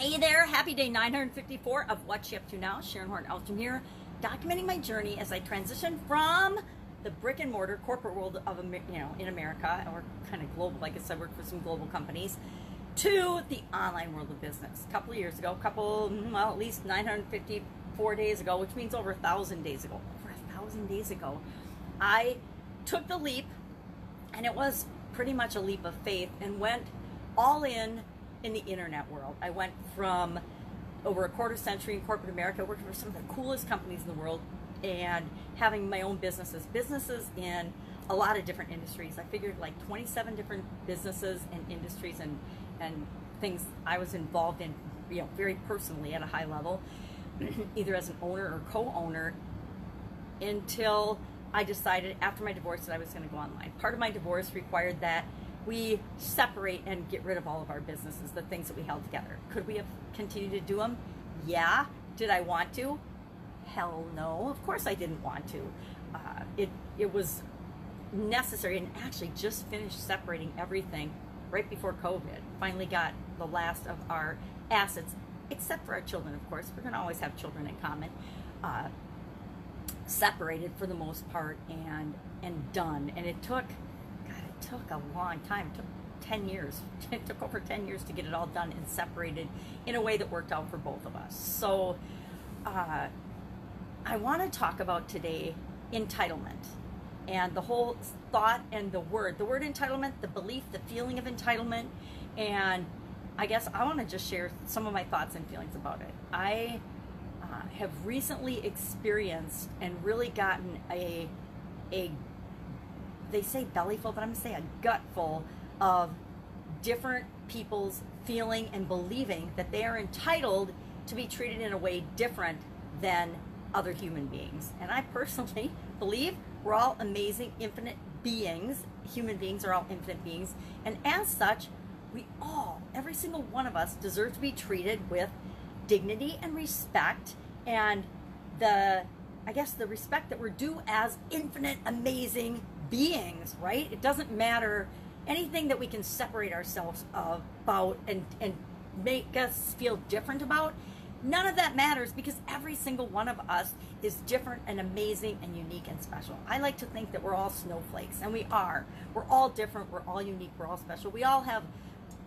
Hey there, happy day 954 of What's She Up To Now. Sharon Horne-Ellstrom here, documenting my journey as I transition from the brick and mortar corporate world of, in America, or kind of global, like I said, work for some global companies, to the online world of business. A couple of years ago, well, at least 954 days ago, which means over 1,000 days ago. Over 1,000 days ago, I took the leap, and it was pretty much a leap of faith, and went all in the internet world. I went from over a quarter century in corporate America, working for some of the coolest companies in the world, and having my own businesses in a lot of different industries. I figured like 27 different businesses and industries and things I was involved in, very personally at a high level, either as an owner or co-owner, until I decided after my divorce that I was going to go online. Part of my divorce required that we separate and get rid of all of our businesses, the things that we held together. Could we have continued to do them? Yeah. Did I want to? Hell no. Of course I didn't want to. It was necessary, and actually just finished separating everything right before COVID. Finally got the last of our assets, except for our children, of course. We're going to always have children in common. Separated for the most part and done. And it took... took a long time. It took 10 years. It took over 10 years to get it all done and separated in a way that worked out for both of us. So I want to talk about today entitlement and the whole thought and the word entitlement, the belief, the feeling of entitlement. And I guess I want to just share some of my thoughts and feelings about it. I have recently experienced and really gotten a they say belly full, but I'm gonna say a gut full of different people's feeling and believing that they are entitled to be treated in a way different than other human beings. And I personally believe we're all amazing, infinite beings. Human beings are all infinite beings. And as such, we all, every single one of us, deserve to be treated with dignity and respect, and I guess the respect that we're due as infinite, amazing beings, right? It doesn't matter anything that we can separate ourselves about and make us feel different about. None of that matters, because every single one of us is different and amazing and unique and special. I like to think that we're all snowflakes, and we are. We're all different. We're all unique. We're all special. We all have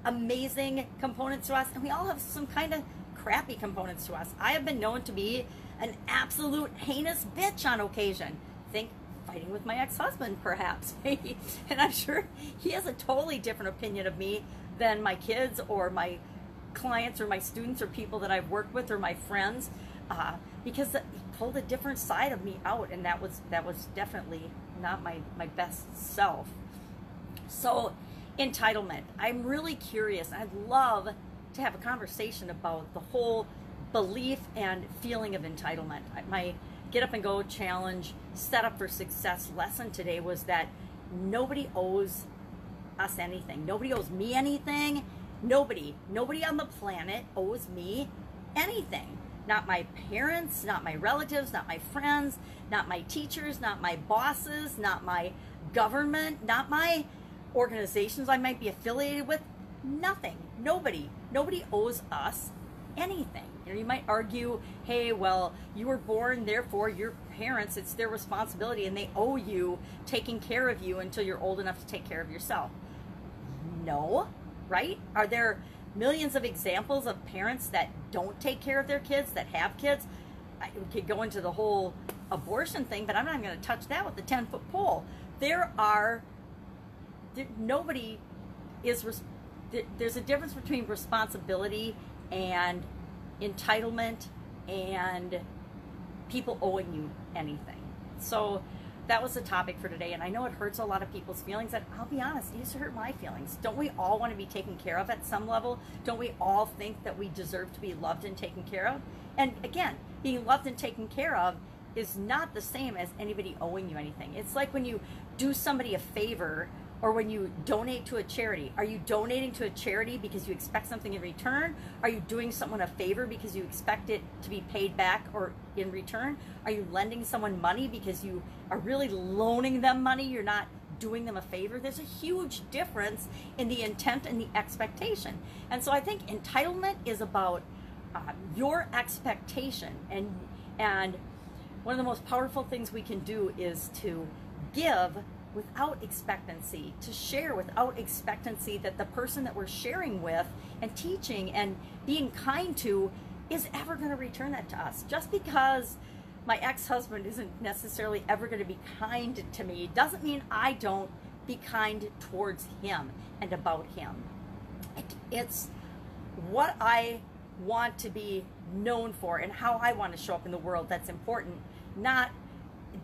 amazing components to us, and we all have some kind of crappy components to us. I have been known to be an absolute heinous bitch on occasion. Think fighting with my ex-husband, perhaps. And I'm sure he has a totally different opinion of me than my kids or my clients or my students or people that I've worked with or my friends, because he pulled a different side of me out, and that was definitely not my best self. So entitlement. I'm really curious. I'd love to have a conversation about the whole belief and feeling of entitlement. My Get Up and Go challenge, set up for success lesson today was that nobody owes us anything. Nobody owes me anything. Nobody on the planet owes me anything. Not my parents, not my relatives, not my friends, not my teachers, not my bosses, not my government, not my organizations I might be affiliated with. Nothing. Nobody owes us anything. You might argue, hey, well, you were born, therefore your parents, it's their responsibility, and they owe you taking care of you until you're old enough to take care of yourself. No, right? Are there millions of examples of parents that don't take care of their kids, that have kids? We could go into the whole abortion thing, but I'm not going to touch that with the 10-foot pole. There's a difference between responsibility and entitlement and people owing you anything. So that was the topic for today, and I know it hurts a lot of people's feelings, and I'll be honest, it used to hurt my feelings. Don't we all want to be taken care of at some level? Don't we all think that we deserve to be loved and taken care of? And again, being loved and taken care of is not the same as anybody owing you anything. It's like when you do somebody a favor or when you donate to a charity. Are you donating to a charity because you expect something in return? Are you doing someone a favor because you expect it to be paid back or in return? Are you lending someone money because you are really loaning them money? You're not doing them a favor. There's a huge difference in the intent and the expectation. And so I think entitlement is about your expectation. And one of the most powerful things we can do is to give without expectancy, to share without expectancy that the person that we're sharing with and teaching and being kind to is ever going to return that to us. Just because my ex-husband isn't necessarily ever going to be kind to me doesn't mean I don't be kind towards him and about him. It's what I want to be known for and how I want to show up in the world that's important, not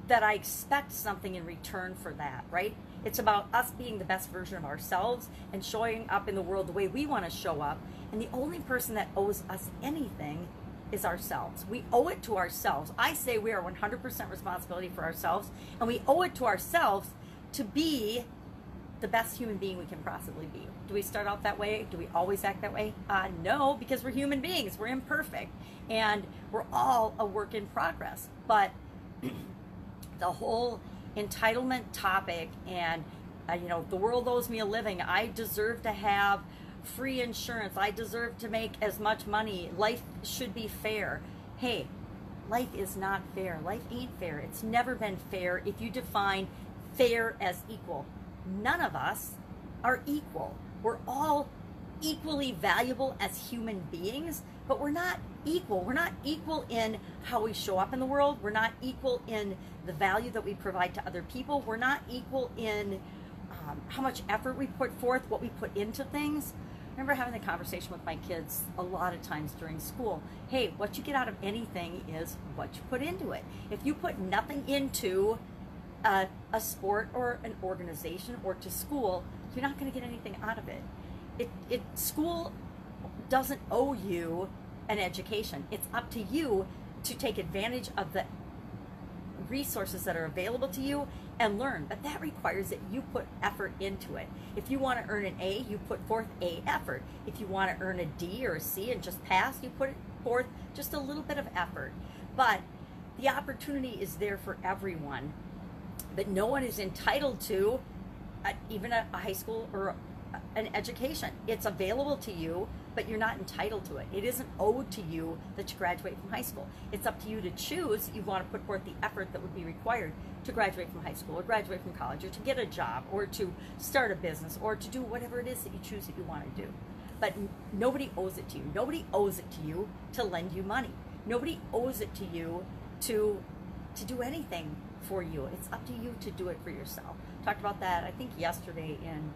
that I expect something in return for that, right? It's about us being the best version of ourselves and showing up in the world the way we want to show up. And the only person that owes us anything is ourselves. We owe it to ourselves. I say we are 100% responsibility for ourselves, and we owe it to ourselves to be the best human being we can possibly be. Do we start out that way? Do we always act that way? No, because we're human beings. We're imperfect, and we're all a work in progress. But the whole entitlement topic, and you know, the world owes me a living. I deserve to have free insurance. I deserve to make as much money. Life should be fair. Hey, life is not fair. Life ain't fair. It's never been fair. If you define fair as equal, none of us are equal. We're all equally valuable as human beings, but we're not equal. We're not equal in how we show up in the world. We're not equal in the value that we provide to other people. We're not equal in how much effort we put forth, what we put into things. I remember having the conversation with my kids a lot of times during school. Hey, what you get out of anything is what you put into it. If you put nothing into a sport or an organization or to school, you're not going to get anything out of it. School doesn't owe you an education. It's up to you to take advantage of the resources that are available to you and learn, but that requires that you put effort into it. If you want to earn an A, you put forth A effort. If you want to earn a D or a C and just pass, you put forth just a little bit of effort. But the opportunity is there for everyone, but no one is entitled to even a high school or an education. It's available to you, but you're not entitled to it. It isn't owed to you that you graduate from high school. It's up to you to choose. You want to put forth the effort that would be required to graduate from high school or graduate from college or to get a job or to start a business or to do whatever it is that you choose that you want to do. But nobody owes it to you. Nobody owes it to you to lend you money. Nobody owes it to you to do anything for you. It's up to you to do it for yourself. Talked about that, I think, yesterday in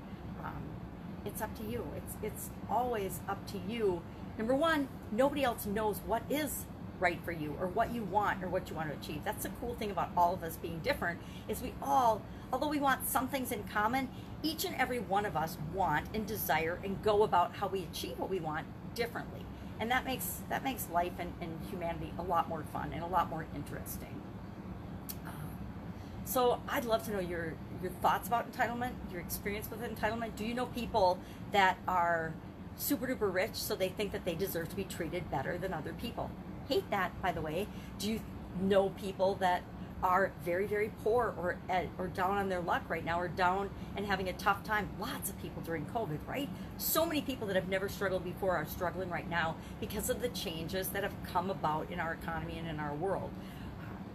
it's up to you. It's always up to you. Number one, nobody else knows what is right for you or what you want or what you want to achieve. That's the cool thing about all of us being different is we all, although we want some things in common, each and every one of us want and desire and go about how we achieve what we want differently. And that makes life and humanity a lot more fun and a lot more interesting. So I'd love to know your thoughts about entitlement, your experience with entitlement. Do you know people that are super duper rich so they think that they deserve to be treated better than other people? Hate that, by the way. Do you know people that are very, very poor or down on their luck right now or down and having a tough time? Lots of people during COVID, right? So many people that have never struggled before are struggling right now because of the changes that have come about in our economy and in our world.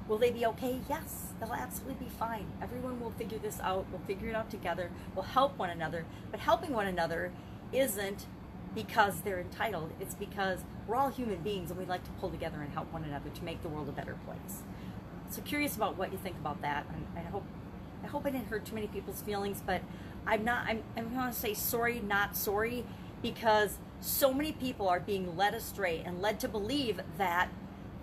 Will they be okay? Yes, they'll absolutely be fine. Everyone will figure this out. We'll figure it out together. We'll help one another. But helping one another isn't because they're entitled. It's because we're all human beings and we like to pull together and help one another to make the world a better place. So curious about what you think about that. And I hope I didn't hurt too many people's feelings, but I'm gonna say sorry, not sorry, because so many people are being led astray and led to believe that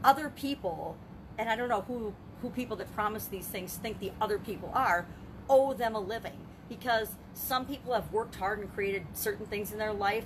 other people, and I don't know who people that promise these things think the other people are, owe them a living. Because some people have worked hard and created certain things in their life.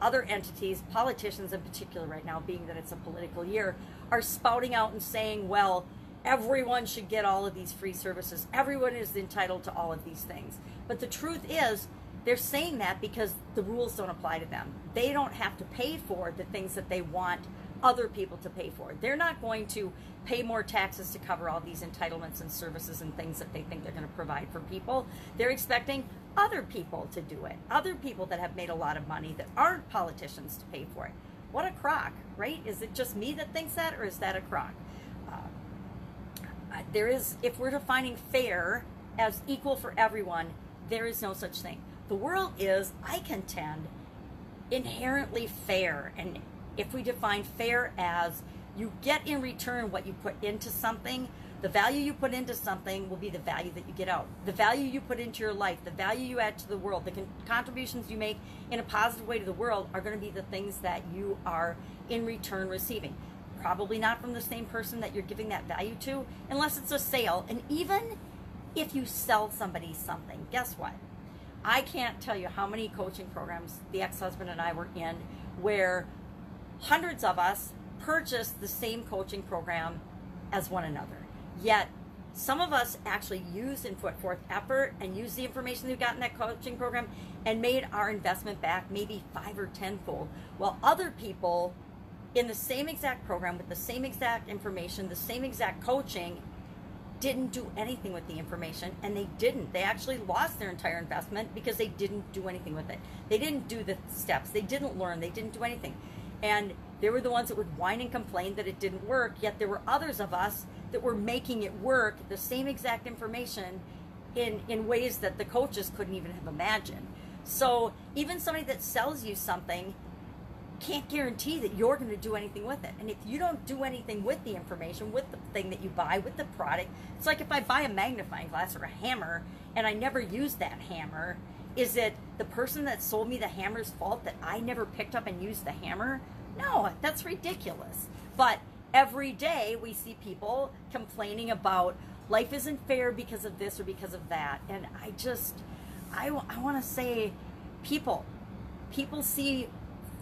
Other entities, politicians in particular right now, being that it's a political year, are spouting out and saying, well, everyone should get all of these free services. Everyone is entitled to all of these things. But the truth is, they're saying that because the rules don't apply to them. They don't have to pay for the things that they want other people to pay for it. They're not going to pay more taxes to cover all these entitlements and services and things that they think they're going to provide for people. They're expecting other people to do it, other people that have made a lot of money that aren't politicians to pay for it. What a crock, right? Is it just me that thinks that, or is that a crock? There is, if we're defining fair as equal for everyone, there is no such thing. The world is, I contend, inherently fair. And if we define fair as you get in return what you put into something, the value you put into something will be the value that you get out. The value you put into your life, the value you add to the world, the contributions you make in a positive way to the world are going to be the things that you are in return receiving. Probably not from the same person that you're giving that value to, unless it's a sale. And even if you sell somebody something, guess what? I can't tell you how many coaching programs the ex-husband and I were in where hundreds of us purchased the same coaching program as one another. Yet, some of us actually used and put forth effort and used the information we got in that coaching program and made our investment back maybe 5 or 10-fold, while other people in the same exact program with the same exact information, the same exact coaching, didn't do anything with the information, and they didn't. They actually lost their entire investment because they didn't do anything with it. They didn't do the steps. They didn't learn. They didn't do anything. And they were the ones that would whine and complain that it didn't work, yet there were others of us that were making it work, the same exact information, in ways that the coaches couldn't even have imagined. So even somebody that sells you something can't guarantee that you're going to do anything with it. And if you don't do anything with the information, with the thing that you buy, with the product, it's like if I buy a magnifying glass or a hammer and I never use that hammer, is it the person that sold me the hammer's fault that I never picked up and used the hammer? No, that's ridiculous. But every day we see people complaining about life isn't fair because of this or because of that. And I want to say, people see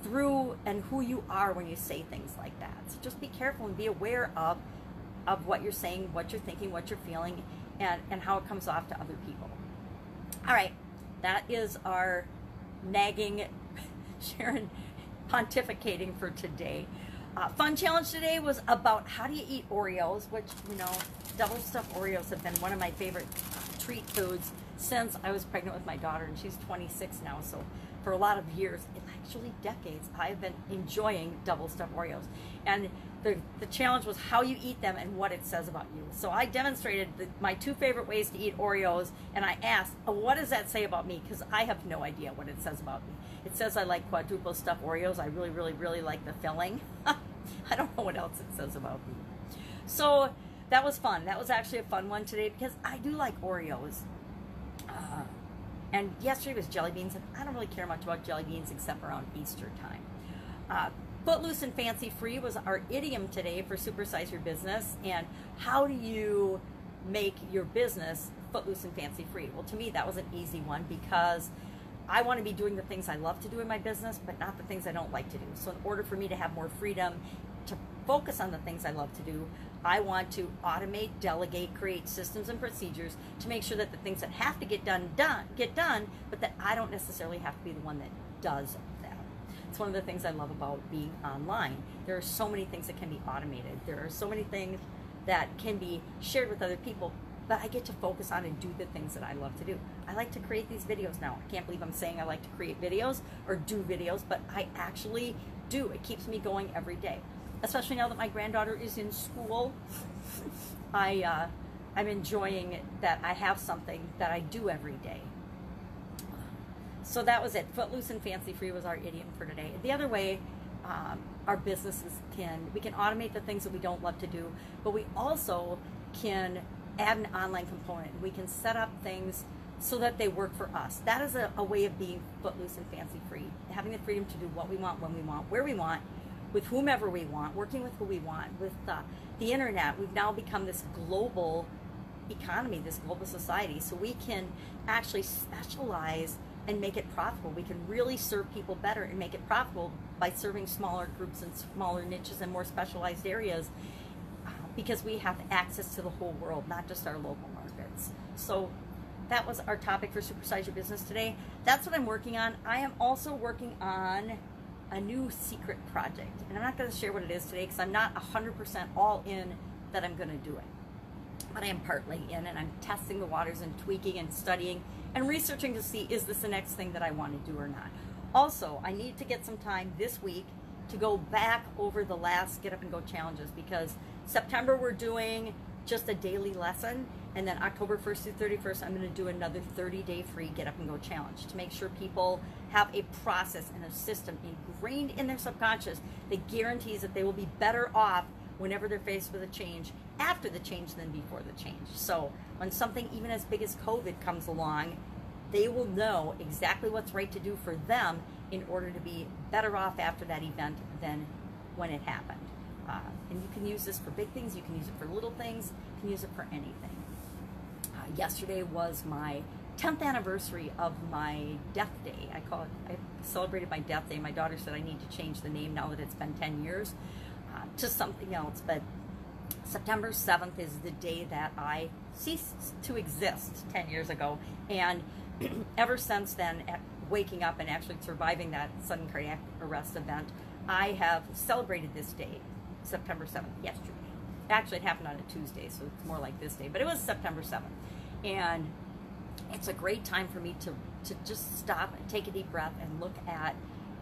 through and who you are when you say things like that. So just be careful and be aware of what you're saying, what you're thinking, what you're feeling, and how it comes off to other people. All right, that is our nagging Sharon pontificating for today. Fun challenge today was about how do you eat Oreos, which, you know, double stuffed Oreos have been one of my favorite treat foods since I was pregnant with my daughter, and she's 26 now, so for a lot of years, actually decades, I've been enjoying double stuffed Oreos. And the challenge was how you eat them and what it says about you. So I demonstrated my 2 favorite ways to eat Oreos, and I asked, oh, what does that say about me? Because I have no idea what it says about me. It says I like quadruple stuffed Oreos. I really, really, really like the filling. I don't know what else it says about me. So that was fun. That was actually a fun one today because I do like Oreos. And yesterday was jelly beans, and I don't really care much about jelly beans except around Easter time. Footloose and fancy free was our idiom today for supersize your business, and how do you make your business footloose and fancy free? Well, to me, that was an easy one because I want to be doing the things I love to do in my business, but not the things I don't like to do. So in order for me to have more freedom to focus on the things I love to do, I want to automate, delegate, create systems and procedures to make sure that the things that have to get done, get done, but that I don't necessarily have to be the one that does them. It's one of the things I love about being online. There are so many things that can be automated. There are so many things that can be shared with other people, but I get to focus on and do the things that I love to do. I like to create these videos now. I can't believe I'm saying I like to create videos or do videos, but I actually do. It keeps me going every day. Especially now that my granddaughter is in school, I'm enjoying that I have something that I do every day. So that was it. Footloose and fancy free was our idiom for today. The other way our businesses we can automate the things that we don't love to do, but we also can add an online component. We can set up things so that they work for us. That is a way of being footloose and fancy free, having the freedom to do what we want, when we want, where we want, with whomever we want, working with who we want. With the internet, we've now become this global economy, this global society, so we can actually specialize and make it profitable. We can really serve people better and make it profitable by serving smaller groups and smaller niches and more specialized areas because we have access to the whole world, not just our local markets. So that was our topic for Supersize Your Business today. That's what I'm working on. I am also working on a new secret project. And I'm not going to share what it is today because I'm not 100% all in that I'm going to do it. But I am partly in, and I'm testing the waters and tweaking and studying and researching to see, is this the next thing that I want to do or not? Also, I need to get some time this week to go back over the last Get Up and Go challenges, because September we're doing just a daily lesson, and then October 1st through 31st I'm going to do another 30-day free Get Up and Go challenge to make sure people have a process and a system ingrained in their subconscious that guarantees that they will be better off whenever they're faced with a change after the change than before the change. So when something even as big as COVID comes along, they will know exactly what's right to do for them in order to be better off after that event than when it happened. And you can use this for big things, you can use it for little things, you can use it for anything. Yesterday was my 10th anniversary of my death day. I celebrated my death day. My daughter said I need to change the name now that it's been 10 years to something else, but September 7th is the day that I ceased to exist 10 years ago, and ever since then, at waking up and actually surviving that sudden cardiac arrest event, I have celebrated this day, September 7th, yesterday. Actually, it happened on a Tuesday, so it's more like this day, but it was September 7th. And it's a great time for me to just stop and take a deep breath and look at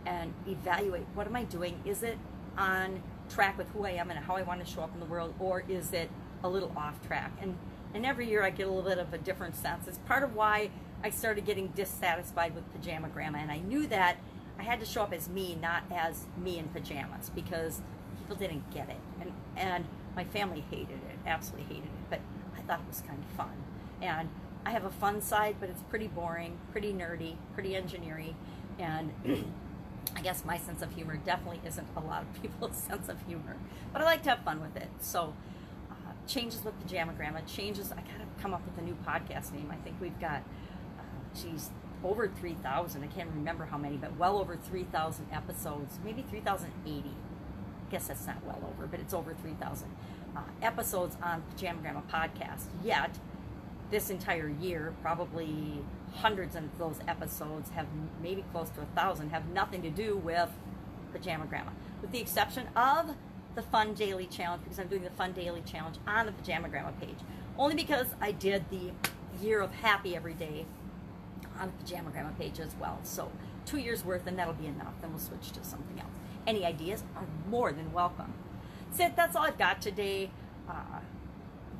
and evaluate, what am I doing? Is it on track with who I am and how I want to show up in the world, or is it a little off track? And every year I get a little bit of a different sense. It's part of why I started getting dissatisfied with Pajama Grandma, and I knew that I had to show up as me, not as me in pajamas, because people didn't get it, and my family hated it, absolutely hated it, but I thought it was kind of fun. And I have a fun side, but it's pretty boring, pretty nerdy, pretty engineering, and I guess my sense of humor definitely isn't a lot of people's sense of humor, but I like to have fun with it. So changes with Pajama Grandma, changes, I gotta come up with a new podcast name. I think we've got geez, over 3,000, I can't remember how many, but well over 3,000 episodes, maybe 3,080. I guess that's not well over, but it's over 3,000 episodes on Pajama Grandma podcast. Yet, this entire year, probably hundreds of those episodes, have maybe close to 1,000, have nothing to do with Pajama Grandma, with the exception of the Fun Daily Challenge, because I'm doing the Fun Daily Challenge on the Pajama Grandma page, only because I did the Year of Happy Every Day on the Pajama Grandma page as well. So 2 years worth, and that'll be enough. Then we'll switch to something else. Any ideas are more than welcome. So that's all I've got today.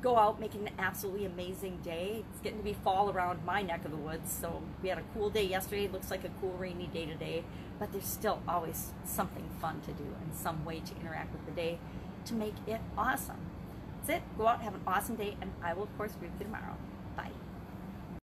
Go out, make it an absolutely amazing day. It's getting to be fall around my neck of the woods. So we had a cool day yesterday. It looks like a cool rainy day today, but there's still always something fun to do and some way to interact with the day to make it awesome. That's it. Go out, have an awesome day, and I will of course be with you tomorrow. Bye.